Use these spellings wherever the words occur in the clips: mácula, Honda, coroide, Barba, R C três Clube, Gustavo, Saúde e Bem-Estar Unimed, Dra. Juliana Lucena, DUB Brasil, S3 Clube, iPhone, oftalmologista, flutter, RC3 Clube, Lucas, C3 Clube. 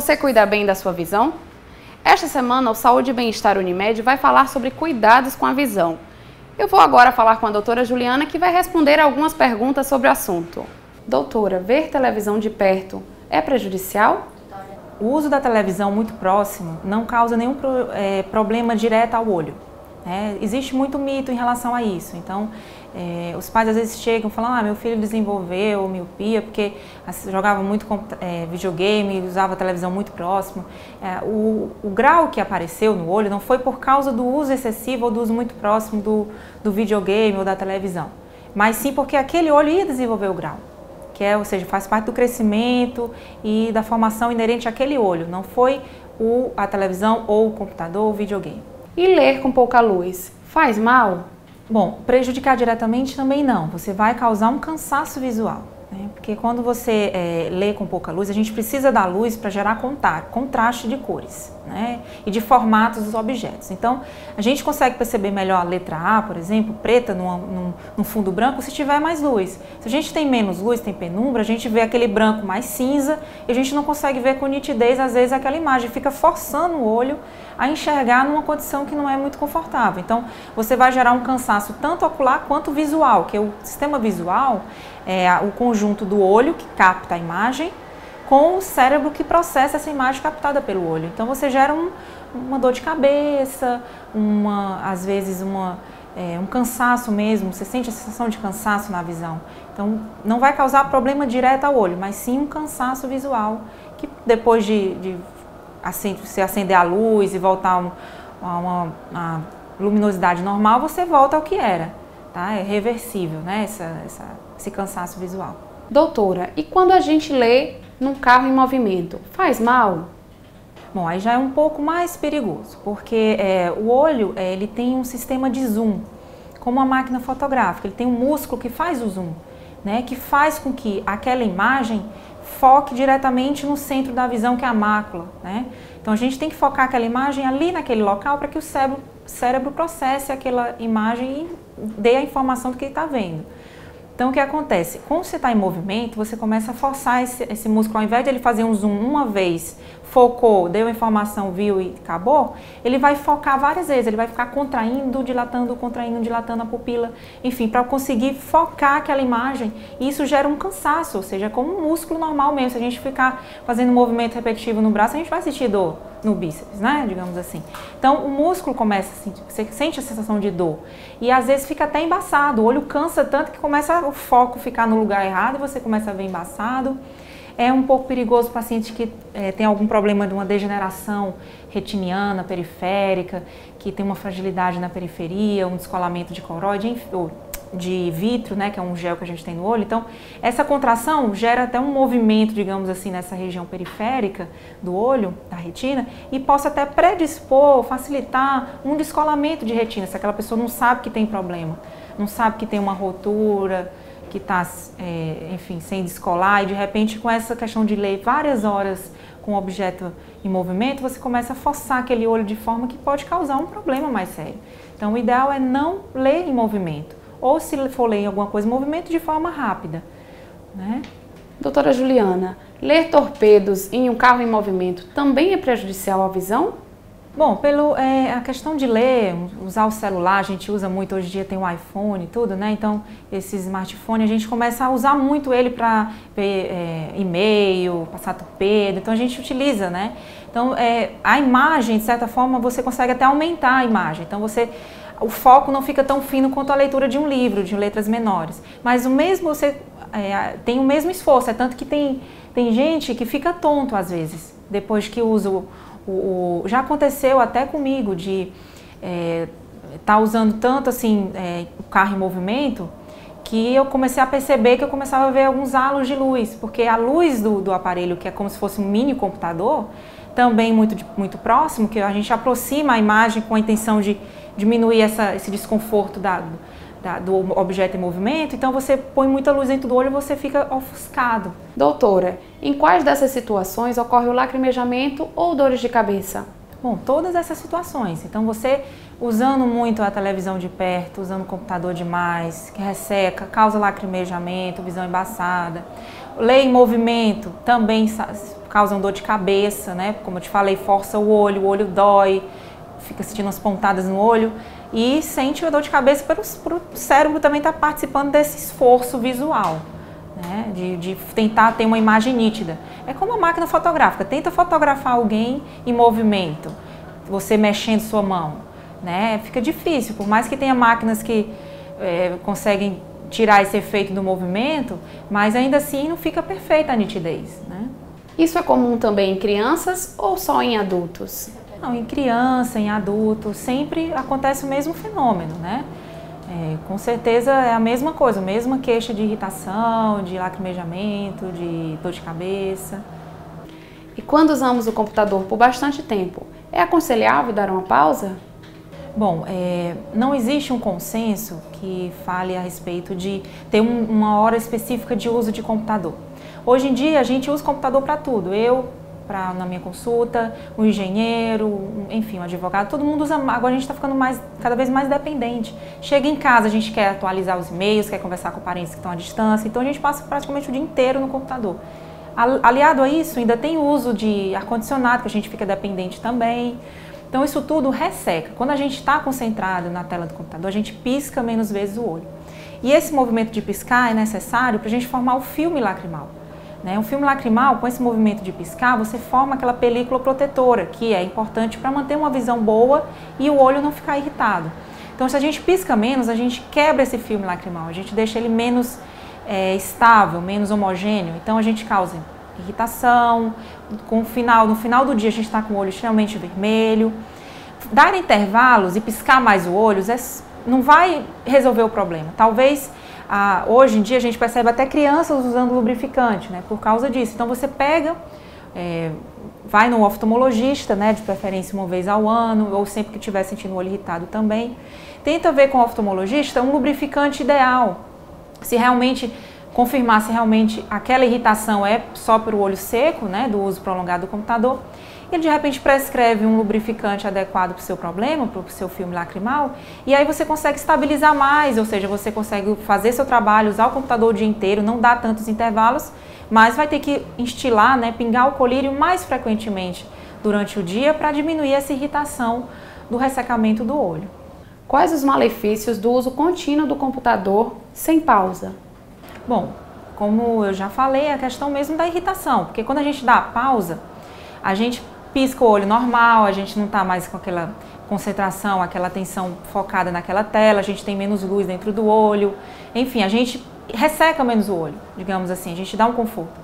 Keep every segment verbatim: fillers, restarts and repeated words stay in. você cuidar bem da sua visão? Esta semana, o Saúde e Bem-Estar Unimed vai falar sobre cuidados com a visão. Eu vou agora falar com a doutora Juliana, que vai responder algumas perguntas sobre o assunto. Doutora, ver televisão de perto é prejudicial? O uso da televisão muito próximo não causa nenhum é, problema direto ao olho. É, existe muito mito em relação a isso, então é, os pais às vezes chegam e falam, ah, meu filho desenvolveu miopia porque jogava muito é, videogame, usava a televisão muito próximo. É, o, o grau que apareceu no olho não foi por causa do uso excessivo ou do uso muito próximo do, do videogame ou da televisão, mas sim porque aquele olho ia desenvolver o grau, que é, ou seja, faz parte do crescimento e da formação inerente àquele olho, não foi o, a televisão ou o computador ou o videogame. E ler com pouca luz, faz mal? Bom, prejudicar diretamente também não, você vai causar um cansaço visual, né? Porque quando você é, lê com pouca luz, a gente precisa da luz para gerar contraste de cores, né? E de formatos dos objetos. Então, a gente consegue perceber melhor a letra A, por exemplo, preta numa, num, num fundo branco, se tiver mais luz. Se a gente tem menos luz, tem penumbra, a gente vê aquele branco mais cinza e a gente não consegue ver com nitidez, às vezes, aquela imagem, fica forçando o olho a enxergar numa condição que não é muito confortável. Então, você vai gerar um cansaço tanto ocular quanto visual, que o sistema visual é o conjunto do olho que capta a imagem com o cérebro que processa essa imagem captada pelo olho. Então, você gera um, uma dor de cabeça, uma, às vezes uma, é, um cansaço mesmo, você sente a sensação de cansaço na visão. Então, não vai causar problema direto ao olho, mas sim um cansaço visual que depois de... de assim, você acender a luz e voltar a uma, uma, uma luminosidade normal, você volta ao que era, tá? É reversível, né? Essa, essa, esse cansaço visual. Doutora, e quando a gente lê num carro em movimento, faz mal? Bom, aí já é um pouco mais perigoso, porque é, o olho é, ele tem um sistema de zoom, como a máquina fotográfica, ele tem um músculo que faz o zoom, né? Que faz com que aquela imagem foque diretamente no centro da visão, que é a mácula, né? Então a gente tem que focar aquela imagem ali naquele local para que o cérebro, cérebro processe aquela imagem e dê a informação do que ele está vendo. Então o que acontece? Quando você está em movimento, você começa a forçar esse, esse músculo, ao invés de ele fazer um zoom uma vez, focou, deu a informação, viu e acabou, ele vai focar várias vezes, ele vai ficar contraindo, dilatando, contraindo, dilatando a pupila, enfim, para conseguir focar aquela imagem, e isso gera um cansaço, ou seja, é como um músculo normal mesmo, se a gente ficar fazendo um movimento repetitivo no braço, a gente vai sentir dor no bíceps, né, digamos assim. Então o músculo começa, assim, você sente a sensação de dor, e às vezes fica até embaçado, o olho cansa tanto que começa o foco ficar no lugar errado e você começa a ver embaçado. É um pouco perigoso o paciente que é, tem algum problema de uma degeneração retiniana, periférica, que tem uma fragilidade na periferia, um descolamento de coroide, ou de vitro, né, que é um gel que a gente tem no olho. Então, essa contração gera até um movimento, digamos assim, nessa região periférica do olho, da retina, e possa até predispor, facilitar um descolamento de retina, se aquela pessoa não sabe que tem problema, não sabe que tem uma rotura, que está, é, enfim, sem descolar, e de repente com essa questão de ler várias horas com o objeto em movimento, você começa a forçar aquele olho de forma que pode causar um problema mais sério. Então o ideal é não ler em movimento, ou se for ler em alguma coisa em movimento, de forma rápida, né? Doutora Juliana, ler torpedos em um carro em movimento também é prejudicial à visão? Bom, pelo, é, a questão de ler, usar o celular, a gente usa muito, hoje em dia tem o iPhone e tudo, né? Então, esse smartphone, a gente começa a usar muito ele para ver é, e-mail, passar torpedo, então a gente utiliza, né? Então, é, a imagem, de certa forma, você consegue até aumentar a imagem, então você... O foco não fica tão fino quanto a leitura de um livro, de letras menores. Mas o mesmo, você é, tem o mesmo esforço, é tanto que tem, tem gente que fica tonto às vezes, depois que usa o... O, o, já aconteceu até comigo de é, tá usando tanto assim é, o carro em movimento, que eu comecei a perceber que eu começava a ver alguns halos de luz, porque a luz do, do aparelho, que é como se fosse um mini computador, também muito, muito próximo, que a gente aproxima a imagem com a intenção de diminuir essa, esse desconforto da, da, do objeto em movimento, então você põe muita luz dentro do olho e você fica ofuscado. Doutora, em quais dessas situações ocorre o lacrimejamento ou dores de cabeça? Bom, todas essas situações, então você usando muito a televisão de perto, usando o computador demais, que resseca, causa lacrimejamento, visão embaçada, lê em movimento, também causam dor de cabeça, né? Como eu te falei, força o olho, o olho dói, fica sentindo umas pontadas no olho e sente a dor de cabeça para o cérebro também estar participando desse esforço visual, né? De, de tentar ter uma imagem nítida. É como a máquina fotográfica, tenta fotografar alguém em movimento, você mexendo sua mão, né? Fica difícil, por mais que tenha máquinas que é, conseguem tirar esse efeito do movimento, mas ainda assim não fica perfeita a nitidez, né? Isso é comum também em crianças ou só em adultos? Não, em criança, em adulto, sempre acontece o mesmo fenômeno, né? É, com certeza é a mesma coisa, a mesma queixa de irritação, de lacrimejamento, de dor de cabeça. E quando usamos o computador por bastante tempo, é aconselhável dar uma pausa? Bom, é, não existe um consenso que fale a respeito de ter um, uma hora específica de uso de computador. Hoje em dia a gente usa computador para tudo, eu pra, na minha consulta, o engenheiro, enfim, o advogado, todo mundo usa, agora a gente está ficando mais, cada vez mais dependente. Chega em casa, a gente quer atualizar os e-mails, quer conversar com parentes que estão à distância, então a gente passa praticamente o dia inteiro no computador. Aliado a isso, ainda tem o uso de ar-condicionado, que a gente fica dependente também. Então isso tudo resseca. Quando a gente está concentrado na tela do computador, a gente pisca menos vezes o olho. E esse movimento de piscar é necessário para a gente formar o filme lacrimal, né? Um filme lacrimal, com esse movimento de piscar, você forma aquela película protetora, que é importante para manter uma visão boa e o olho não ficar irritado. Então se a gente pisca menos, a gente quebra esse filme lacrimal, a gente deixa ele menos é, estável, menos homogêneo, então a gente causa irritação, com o final, no final do dia a gente está com o olho extremamente vermelho. Dar intervalos e piscar mais o olho é, não vai resolver o problema. Talvez, ah, hoje em dia a gente percebe até crianças usando lubrificante, né, por causa disso. Então você pega, é, vai no oftalmologista, né, de preferência uma vez ao ano, ou sempre que estiver sentindo o olho irritado também. Tenta ver com o oftalmologista um lubrificante ideal, se realmente... confirmar se realmente aquela irritação é só para o olho seco, né, do uso prolongado do computador. Ele de repente prescreve um lubrificante adequado para o seu problema, para o seu filme lacrimal, e aí você consegue estabilizar mais, ou seja, você consegue fazer seu trabalho, usar o computador o dia inteiro, não dá tantos intervalos, mas vai ter que instilar, né, pingar o colírio mais frequentemente durante o dia para diminuir essa irritação do ressecamento do olho. Quais os malefícios do uso contínuo do computador sem pausa? Bom, como eu já falei, é a questão mesmo da irritação, porque quando a gente dá a pausa, a gente pisca o olho normal, a gente não está mais com aquela concentração, aquela atenção focada naquela tela, a gente tem menos luz dentro do olho, enfim, a gente resseca menos o olho, digamos assim, a gente dá um conforto.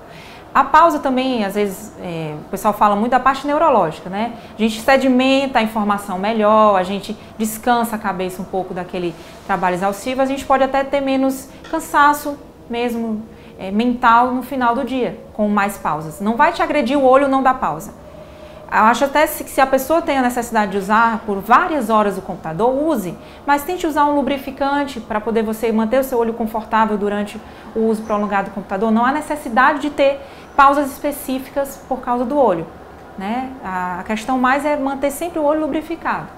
A pausa também, às vezes, é, o pessoal fala muito da parte neurológica, né? A gente sedimenta a informação melhor, a gente descansa a cabeça um pouco daquele trabalho exaustivo, a gente pode até ter menos cansaço, mesmo é, mental no final do dia, com mais pausas. Não vai te agredir o olho não dar pausa. Eu acho até que se, se a pessoa tem a necessidade de usar por várias horas o computador, use, mas tente usar um lubrificante para poder você manter o seu olho confortável durante o uso prolongado do computador. Não há necessidade de ter pausas específicas por causa do olho, né? A questão mais é manter sempre o olho lubrificado.